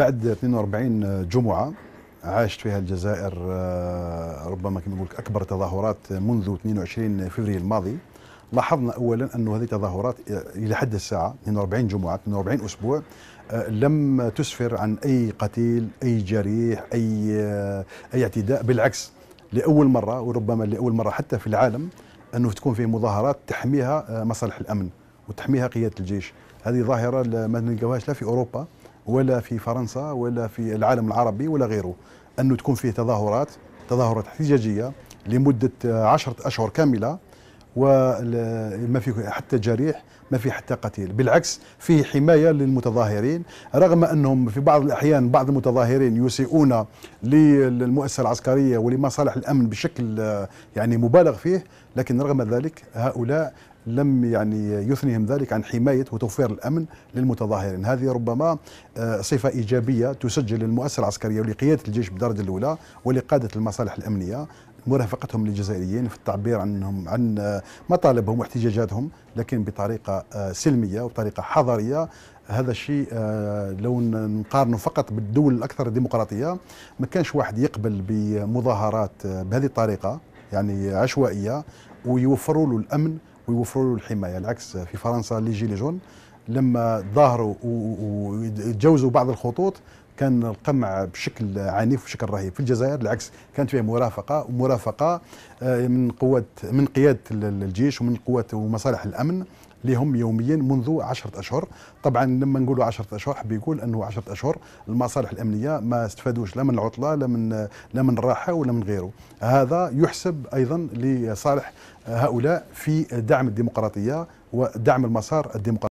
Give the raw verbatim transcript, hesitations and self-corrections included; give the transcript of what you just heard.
بعد اثنين وأربعين جمعة عاشت فيها الجزائر ربما كما نقول لك أكبر تظاهرات منذ اثنين وعشرين فبراير الماضي. لاحظنا أولا أن هذه التظاهرات إلى حد الساعة اثنين وأربعين جمعة اثنين وأربعين أسبوع لم تسفر عن أي قتيل، أي جريح، أي أي اعتداء. بالعكس، لأول مرة وربما لأول مرة حتى في العالم أنه تكون فيه مظاهرات تحميها مصالح الأمن وتحميها قيادة الجيش. هذه ظاهرة ما نلقاوهاش لا في أوروبا ولا في فرنسا ولا في العالم العربي ولا غيره، أنه تكون فيه تظاهرات تظاهرات احتجاجية لمدة عشرة أشهر كاملة وما في حتى جريح، ما في حتى قتيل. بالعكس، فيه حماية للمتظاهرين، رغم أنهم في بعض الأحيان بعض المتظاهرين يسيئون للمؤسسة العسكرية ولمصالح الأمن بشكل يعني مبالغ فيه، لكن رغم ذلك هؤلاء لم يعني يثنيهم ذلك عن حماية وتوفير الأمن للمتظاهرين. هذه ربما صفة إيجابية تسجل للمؤسسة العسكرية ولقيادة الجيش بالدرجة الأولى ولقادة المصالح الأمنية مرافقتهم للجزائريين في التعبير عنهم عن مطالبهم واحتجاجاتهم، لكن بطريقة سلمية وبطريقة حضارية. هذا الشيء لو نقارنه فقط بالدول الأكثر ديمقراطية، ما كانش واحد يقبل بمظاهرات بهذه الطريقة يعني عشوائية ويوفروا له الأمن ويوفروا له الحماية. العكس، في فرنسا لي جيلي جون لما ظاهروا وتجاوزوا بعض الخطوط كان القمع بشكل عنيف وبشكل رهيب. في الجزائر العكس، كانت فيها مرافقة ومرافقة من قوات من قيادة الجيش ومن قوات ومصالح الأمن اللي هم يوميا منذ عشرة أشهر. طبعا لما نقولوا عشرة أشهر حبي يقول أنه عشرة أشهر المصالح الأمنية ما استفادوش لا من العطلة لا من لا من الراحة ولا من غيره. هذا يحسب أيضا لصالح هؤلاء في دعم الديمقراطية ودعم المسار الديمقراطي.